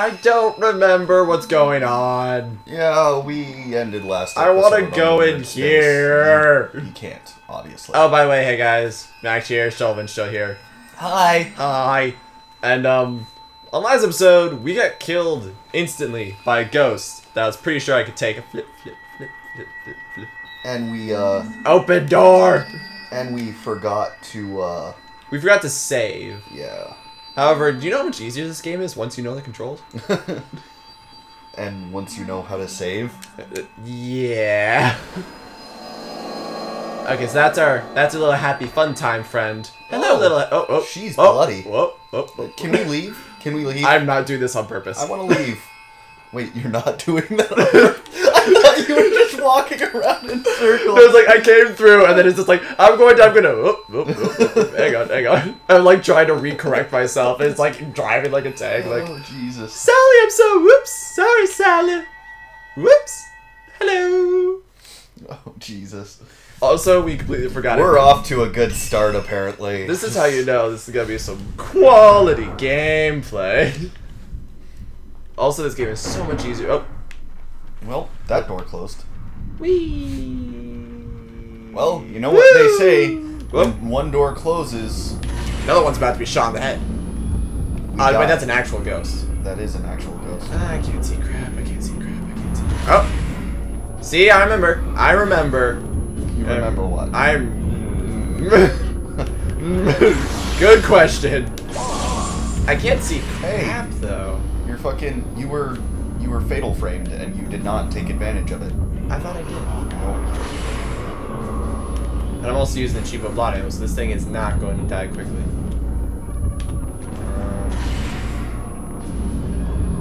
I don't remember what's going on. Yeah, we ended last episode. I want to go in here. You can't, obviously. Oh, by the way, hey guys. Max here, Shulvin's still here. Hi. Hi. And, on last episode, we got killed instantly by a ghost that I was pretty sure I could take. A flip. And we, open door! And we forgot to, we forgot to save. Yeah. However, do you know how much easier this game is once you know the controls? And once you know how to save? Yeah. Okay, so that's a little happy fun time, friend. Hello, oh, little... Oh, oh. She's bloody. Whoa, oh, oh. Can we leave? Can we leave? I'm not doing this on purpose. I want to leave. Wait, you're not doing that on purpose? I thought you were just walking around in circles. It was like, I came through, and then it's just like, I'm going to, oh, oh, oh, oh, hang on. I'm like trying to recorrect myself, and it's like driving like a tank, like, oh, Jesus. Sally, I'm so, whoops, sorry, Sally. Whoops, hello. Oh, Jesus. Also, we completely forgot it. We're off to a good start, apparently. This is how you know this is going to be some quality gameplay. Also, this game is so much easier. Oh. Well, that door closed. Whee! Well, you know what they say. When one door closes... Another one's about to be shot in the head. Wait, that's an actual ghost. That is an actual ghost. I can't see crap. I can't see crap. Oh! See, I remember. You remember what? Good question. I can't see crap, though. You're fucking... You were fatal framed and you did not take advantage of it. I thought I did. No. And I'm also using the cheap of blood ammo, so this thing is not going to die quickly.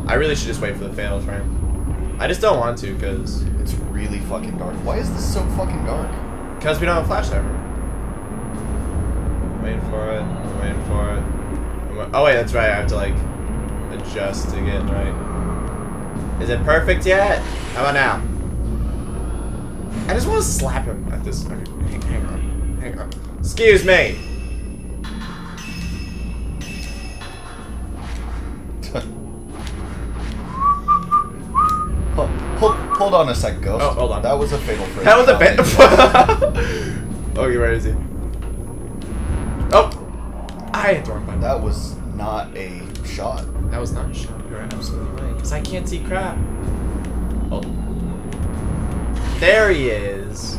I really should just wait for the fatal frame. I just don't want to because it's really fucking dark. Why is this so fucking dark? Because we don't have a flashlight. Waiting for it. Oh wait, that's right. I have to like adjust to get right. Is it perfect yet? How about now? I just want to slap him at this. Hang on. Excuse me! Hold on a sec, ghost. Oh, hold on. That was a fatal frame. That was a fatal. Okay, where is he? Oh! I had the wrong button. That was not a shot. That was not a shot. You're absolutely right. Because I can't see crap. Oh. There he is.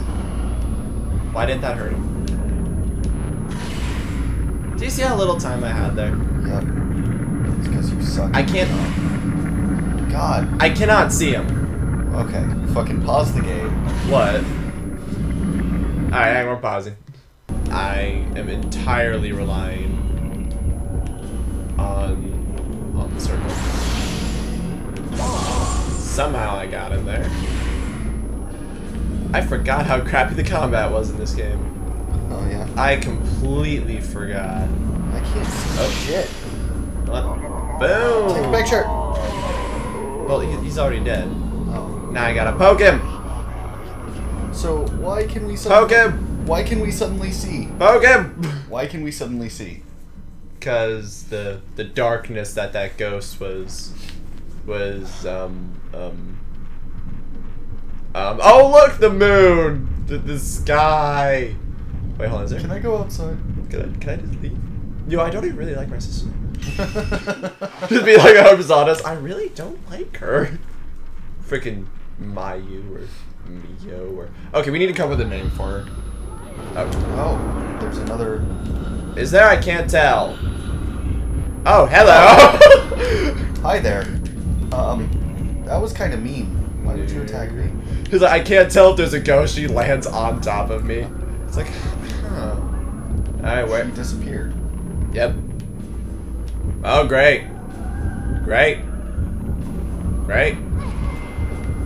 Why didn't that hurt him? Do you see how little time I had there? Yep. It's because you suck. I can't... God. I cannot see him. Okay. Fucking pause the game. What? Alright, I'm not pausing. I am entirely relying on the circle. Somehow I got in there. I forgot how crappy the combat was in this game. Oh yeah. I completely forgot. I can't see. Oh shit. What? Boom! Take a picture! Well, he's already dead. Oh. Now I gotta poke him! So, why can we suddenly... Poke him! Why can we suddenly see? Poke him! Why can we suddenly see? Because the darkness that ghost was oh look, the moon, the sky. Wait, hold on, is there? Can I go outside? Can I just leave? Yo, I don't even really like my sister. Just be like, I'm just honest. I really don't like her. Freaking Mayu or Mio or. Okay, we need to come up with a name for her. Oh, there's another. Is there? I can't tell. Oh, hello! Hi there. That was kind of mean. Why did you attack me? He's like, I can't tell if there's a ghost. She lands on top of me. It's like, huh. Alright, where? She disappeared. Yep. Oh, great.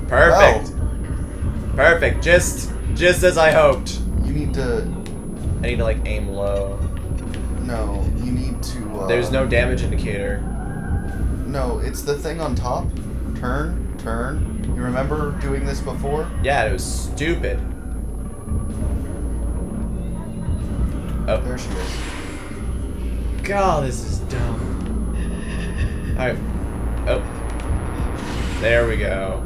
Perfect. Wow. Perfect. Just as I hoped. I need to, like, aim low. No, you need to, There's no damage indicator. No, it's the thing on top. Turn. You remember doing this before? Yeah, it was stupid. Oh. There she is. God, this is dumb. Alright. Oh. There we go.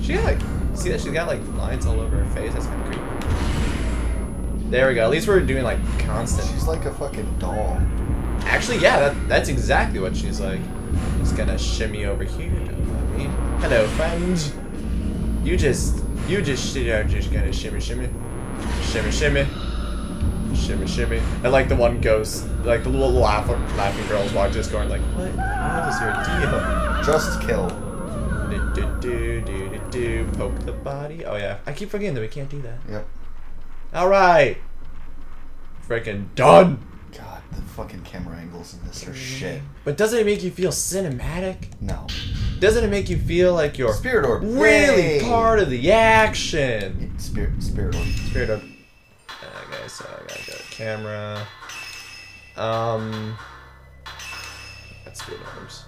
She got like, see that she's got like lines all over her face. That's kind of creepy. There we go. At least we're doing like constant. She's like a fucking doll. Actually, yeah, that's exactly what she's like. Just gonna shimmy over here. Don't let me. Hello, friend. You just gonna shimmy, shimmy, shimmy, shimmy, shimmy, shimmy. And like the one ghost, like the little laughing girls walk just going like, what is your deal? Just kill. Do do do do do do. Poke the body. Oh yeah, I keep forgetting that we can't do that. Yep. All right. Freaking done. God, the fucking camera angles in this are shit. But doesn't it make you feel cinematic? No. Doesn't it make you feel like you're Spirit Orb really part of the action? Yeah, Spirit Orb. Okay, so I gotta go to camera. That's Spirit Orbs.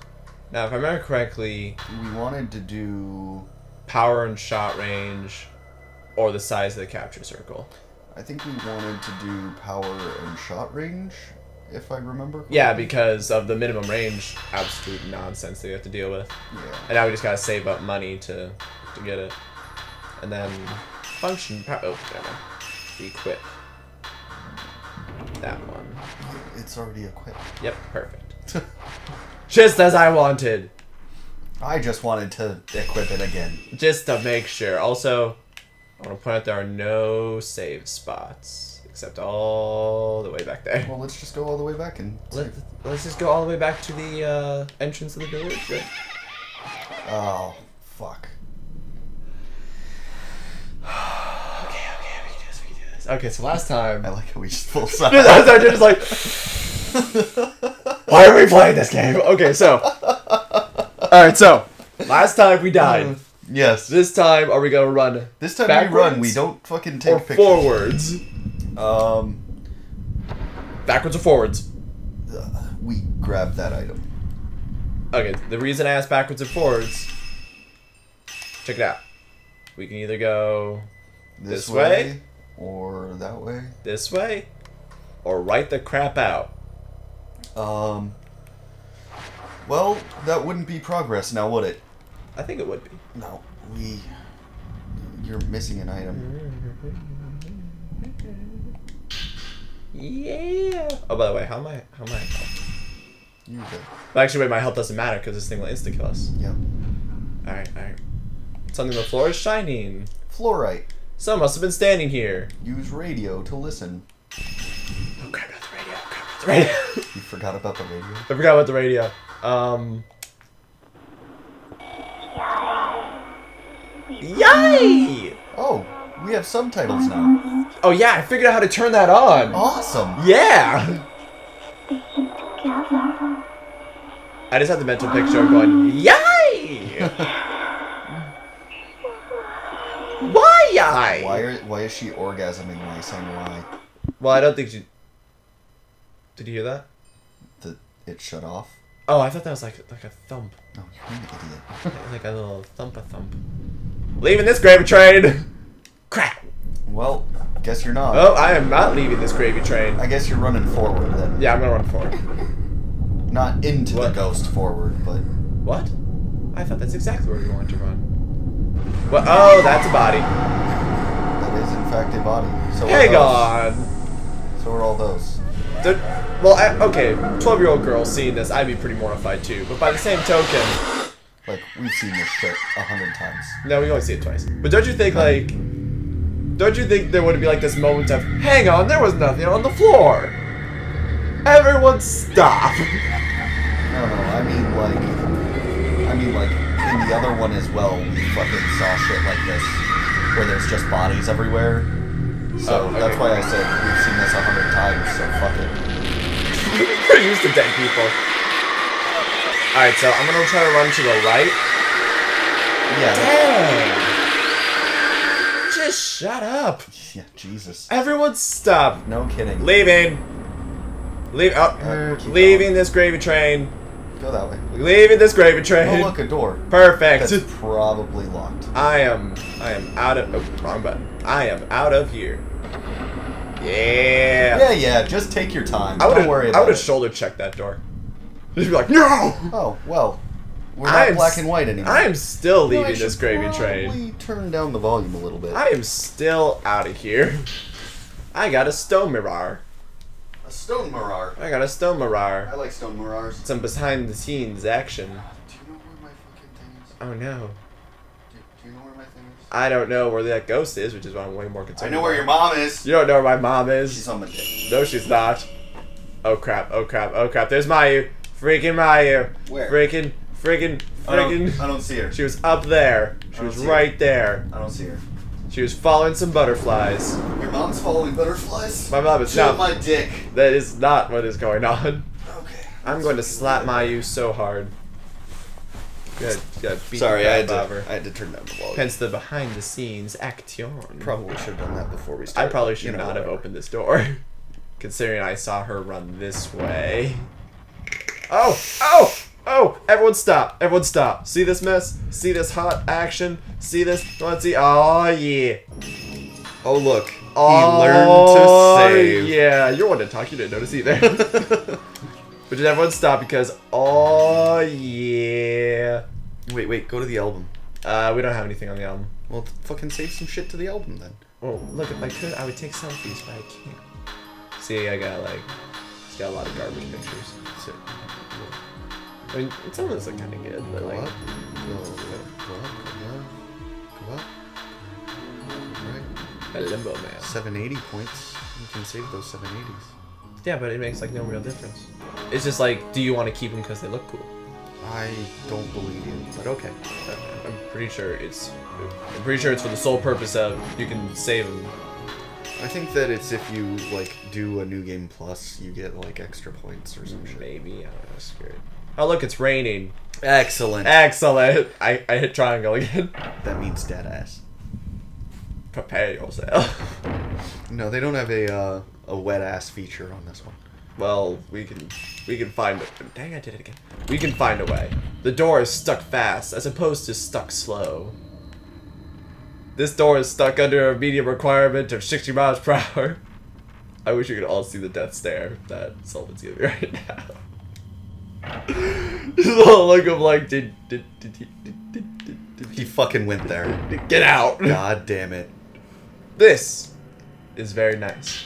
Now, if I remember correctly, we wanted to do power and shot range, or the size of the capture circle. I think we wanted to do power and shot range, if I remember correctly. Yeah, because of the minimum range, absolute nonsense that you have to deal with. Yeah. And now we just gotta save up money to get it. And then function power. Oh, yeah. Equip. That one. It's already equipped. Yep, perfect. Just as I wanted. I just wanted to equip it again. Just to make sure. Also, I want to point out there are no save spots, except all the way back there. Well, let's just go all the way back and save. Let's just go all the way back to the entrance of the village, right? Oh, fuck. Okay, we can do this, Okay, so last time... I like how we just full size. I was just like... Why are we playing this game? Okay, so... Alright, so... Last time we died. Yes. This time, are we gonna run? This time backwards, we run. We don't fucking take pictures. Forwards. Backwards or forwards? We grab that item. Okay. The reason I asked backwards and forwards. Check it out. We can either go this way, or that way. This way, or right the crap out. Well, that wouldn't be progress, now would it? I think it would be. No, you're missing an item. Yeah. Oh, by the way, how am I health? You good. Actually, wait, my health doesn't matter because this thing will insta kill us. Yep. All right. Something on the floor is shining. Fluorite. Someone must have been standing here. Use radio to listen. Oh crap! About the radio. You forgot about the radio. I forgot about the radio. Yay! Oh, we have subtitles now. Oh yeah, I figured out how to turn that on. Awesome. Yeah. I just have the mental picture of going, yay! Why? Why is she orgasming when I say why? Well, I don't think she... Did you hear that? It shut off. Oh, I thought that was like a thump. No, oh, you're an idiot. Like a little thump. Leaving this gravy train! Crap! Well, guess you're not. Oh, I am not leaving this gravy train. I guess you're running forward then. Yeah, I'm gonna run forward. Not into the ghost forward, but... What? I thought that's exactly where we wanted to run. Well, oh, that's a body. That is, in fact, a body. So hang on! So are all those. They're, well, okay, 12-year-old girl seeing this, I'd be pretty mortified too. But by the same token... Like, we've seen this shit 100 times. No, we only see it twice. But don't you think, like... Don't you think there would be, like, this moment of, hang on, there was nothing on the floor! Everyone stop! No, I mean, like, in the other one as well, we fucking saw shit like this, where there's just bodies everywhere. So, okay. That's why I said we've seen this 100 times, so fuck it. We're used to dead people. Alright, so I'm gonna try to run to the right. Yeah. Dang. Just shut up. Yeah, Jesus. Everyone stop. No kidding. Leaving this gravy train. Go that way. Leaving this gravy train. Oh look, a door. Perfect. That's probably locked. I am out of wrong button. I am out of here. Yeah. Yeah, just take your time. Don't worry about it. I would have shoulder checked that door. Just be like, no! Oh, well. We're not black and white anymore. I am still leaving this gravy train. Turn down the volume a little bit. I am still out of here. I got a stone mirror. A stone mirror. I got a stone mirror. I like stone mirrors. Some behind the scenes action. Do you know where my fucking thing is? Oh no. Do you know where my thing is? I don't know where that ghost is, which is why I'm way more concerned. I know where your mom is. You don't know where my mom is. She's on my dick. No, she's not. Oh crap! Oh crap! Oh crap! There's Mayu. Freaking Mayu. Where? Freaking. I don't see her. She was up there. She was right there. I don't see her. She was following some butterflies. Your mom's following butterflies? My mom is not. My dick. That is not what is going on. Okay. I'm going to slap Mayu so hard. Good. Sorry, I had to turn down the wall. Hence the behind the scenes action. Probably should have done that before we started. I probably should not have opened this door. Considering I saw her run this way. Oh! Oh! Oh! Everyone stop! Everyone stop! See this mess? See this hot action? See this? Let's see. Oh, yeah. Oh, look. Oh, he learned to save. Yeah, you're one to talk. You didn't notice either. But did everyone stop? Because, oh, yeah. Wait. Go to the album. We don't have anything on the album. Well, fucking save some shit to the album, then. Oh, look. If I could, I would take selfies, but I can't. See, I got, like... It's got a lot of garbage pictures. So... I mean, some of those look kind of good, but like... Go up, a limbo man. 780 points. You can save those 780s. Yeah, but it makes like no real difference. It's just like, do you want to keep them because they look cool? I don't believe you, but okay. I'm pretty sure it's... for the sole purpose of you can save them. I think that it's if you, like, do a new game plus, you get, like, extra points or some shit. Maybe, I don't know, that's scary. Oh, look, it's raining. Excellent. Excellent. I hit triangle again. That means dead ass. Prepare yourself. No, they don't have a wet ass feature on this one. Well, we can find a... Dang, I did it again. We can find a way. The door is stuck fast, as opposed to stuck slow. This door is stuck under a medium requirement of 60 miles per hour. I wish you could all see the death stare that Sullivan's giving me right now. This little look of like, did he fucking went there? Get out! God damn it! This is very nice.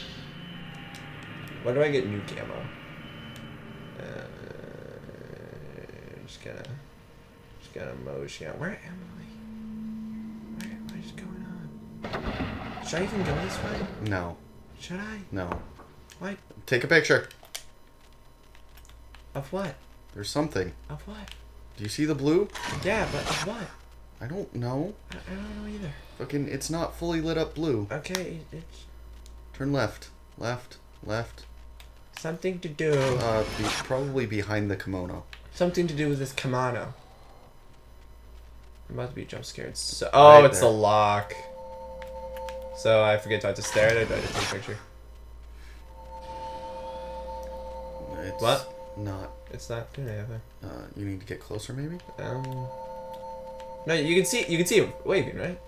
Why do I get new camo? Just gotta motion. Where am I? What is going on? Should I even go this way? No. Should I? No. What? Take a picture. Of what? There's something. Of what? Do you see the blue? Yeah, but of what? I don't know. I don't know either. Fucking, it's not fully lit up blue. Okay, it's... Turn left. Left. Something to do. Probably behind the kimono. Something to do with this kimono. I'm about to be jump scared. So, oh, right, it's the lock. So I forget to stare at it, but I didn't take a picture. It's... What? Not. It's not doing anything. You need to get closer, maybe. No, you can see. You can see him waving, right?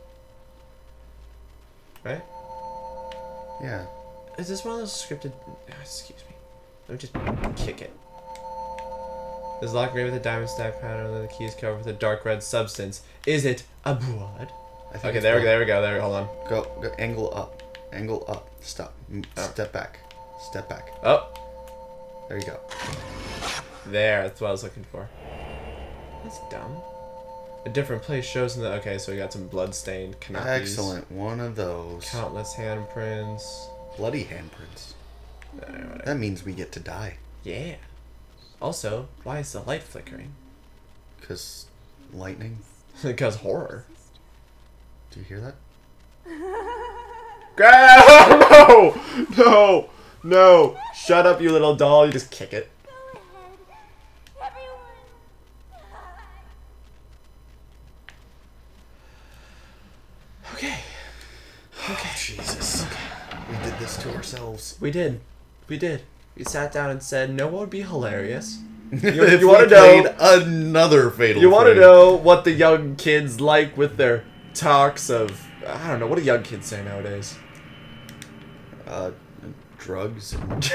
Right. Yeah. Is this one of those scripted? Excuse me. Let me just kick it. This lock made with a diamond stack pattern, and the key is covered with a dark red substance. Is it a blood? Okay, there we go. Hold on. Go. Angle up. Stop. Oh. Step back. Oh. There you go. There, that's what I was looking for. That's dumb. A different place shows in the... Okay, so we got some blood-stained canapes. Excellent, one of those. Countless handprints. Bloody handprints. Right. That means we get to die. Yeah. Also, why is the light flickering? Because lightning. Because horror. Do you hear that? No! Shut up, you little doll. You just kick it. Okay. Jesus. Okay. We did this to ourselves. We did. We sat down and said, "No, what would be hilarious?" You want to know another fatal? You want to know what the young kids like with their talks of? I don't know. What do young kids say nowadays? Drugs, and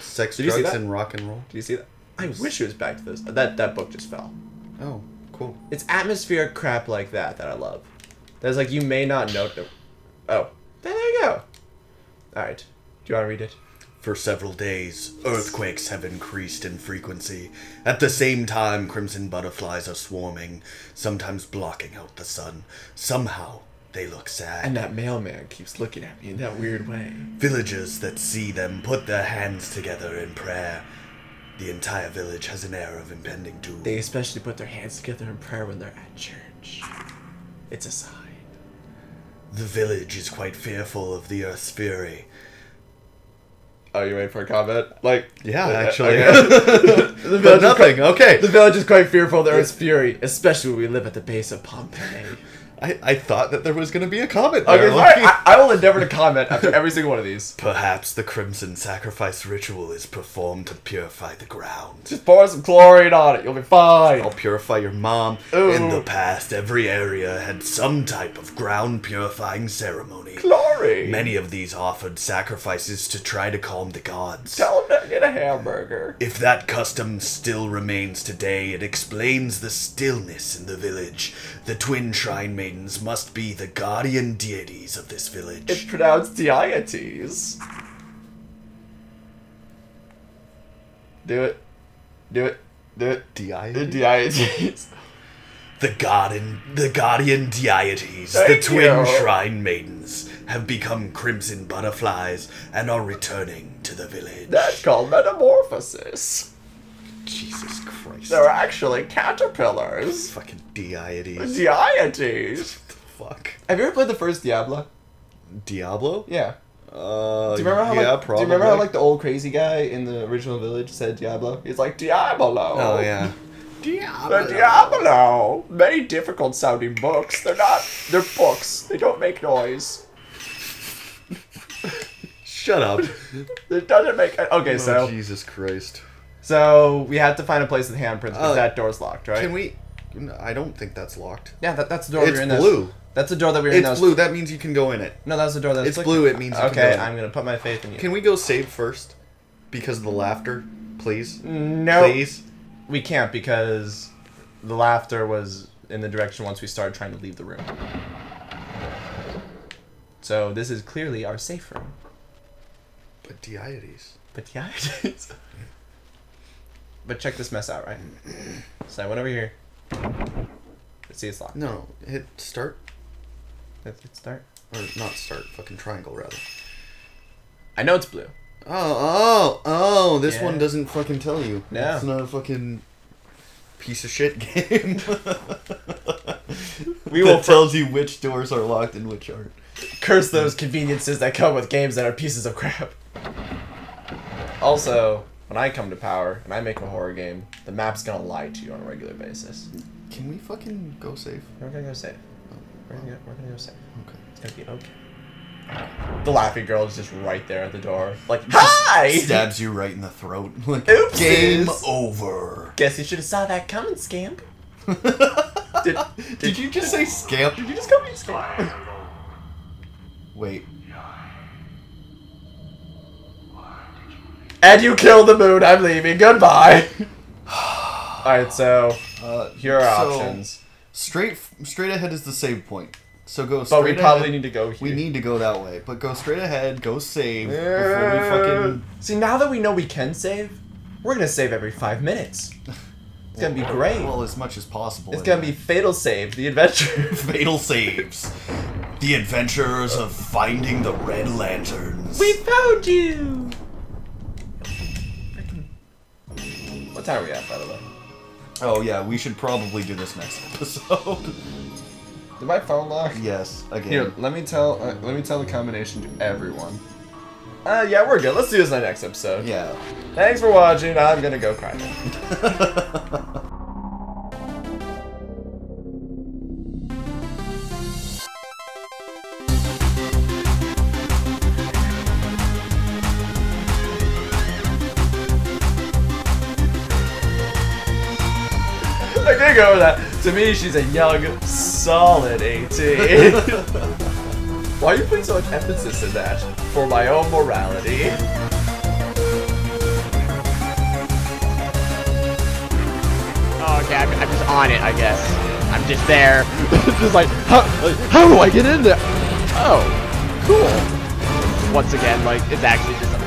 sex, drugs, and rock and roll. Do you see that? I wish it was back to this. That book just fell. Oh. Cool. It's atmospheric crap like that that I love. That's like, you may not know... Oh. There you go. Alright. Do you want to read it? For several days, earthquakes have increased in frequency. At the same time, crimson butterflies are swarming, sometimes blocking out the sun. Somehow, they look sad. And that mailman keeps looking at me in that weird way. Villagers that see them put their hands together in prayer. The entire village has an air of impending doom. They especially put their hands together in prayer when they're at church. It's a sign. The village is quite fearful of the Earth's fury. Oh, you waiting for a comment? Like, yeah, actually. Okay. The but nothing, okay. The village is quite fearful of the Earth's fury, especially when we live at the base of Pompeii. I thought that there was going to be a comment there. Okay, like... I will endeavor to comment after every single one of these. Perhaps the crimson sacrifice ritual is performed to purify the ground. Just pour some chlorine on it, you'll be fine. I'll purify your mom. Ooh. In the past, every area had some type of ground purifying ceremony. Chlorine! Many of these offered sacrifices to try to calm the gods. Tell them to get a hamburger. If that custom still remains today, it explains the stillness in the village. The twin shrine made must be the guardian deities of this village. It's pronounced deities. Do it. Do it. Do it. Deities. The guardian deities, the twin shrine maidens, have become crimson butterflies and are returning to the village. That's called metamorphosis. Jesus Christ. They're actually caterpillars. Fucking deities. Deities. What the fuck? Have you ever played the first Diablo? Diablo? Yeah. Do you remember how, yeah, like, probably. Do you remember how, like, the old crazy guy in the original village said Diablo? He's like, Diablo. Oh, yeah. Diablo. The Diablo. Many difficult sounding books. They're not, they're books. They don't make noise. Shut up. It doesn't make, okay, oh, so. Jesus Christ. So, we have to find a place in the handprints, but that door's locked, right? Can we... No, I don't think that's locked. Yeah, that's the door we were in. It's blue. That's the door that we were in. It's blue. That means you can go in it. No, that's the door that it's blue. It means you can go in it. Okay, I'm going to put my faith in you. Can we go save first? Because of the laughter? Please? No. Please? We can't, because the laughter was in the direction once we started trying to leave the room. So, this is clearly our safe room. But deities. But deities. But check this mess out, right? So I went over here. Let's see, it's locked. No, hit start. Hit start? Or not start, fucking triangle, rather. I know it's blue. Oh, this one doesn't fucking tell you. No. It's not a fucking piece of shit game. That tells you which doors are locked and which aren't. Curse those conveniences that come with games that are pieces of crap. Also... When I come to power and I make a horror game, the map's gonna lie to you on a regular basis. Can we fucking go safe? We're gonna go safe. Oh, we're gonna go safe. Okay. It's gonna be okay. The laughing girl is just right there at the door. Like, hi! Stabs you right in the throat. Like, oops! Game over. Guess you should have saw that coming, scamp. Did you just say scamp? Did you just call me scamp? Wait. And you killed the moon, I'm leaving, goodbye! Alright, so, here are options. Straight ahead is the save point. So go straight ahead. But we probably need to go here. We need to go that way. But go straight ahead, go save, before we fucking... See, now that we know we can save, we're gonna save every 5 minutes. It's gonna be great. Well, as much as possible. It's gonna be Fatal Save, the adventure. Fatal Saves. The adventurers of finding the red lanterns. We found you! What time are we at, by the way? Oh, yeah, we should probably do this next episode. Did my phone lock? Yes, again. Here, let me tell the combination to everyone. Yeah, we're good. Let's do this in the next episode. Yeah. Thanks for watching. I'm gonna go cry now. I can't go over that. To me, she's a young, solid 18. Why are you putting so much emphasis in that? For my own morality. Oh, I'm just on it, I guess. I'm just there. It's just like, how do I get in there? Oh, cool. Once again, like, it's actually just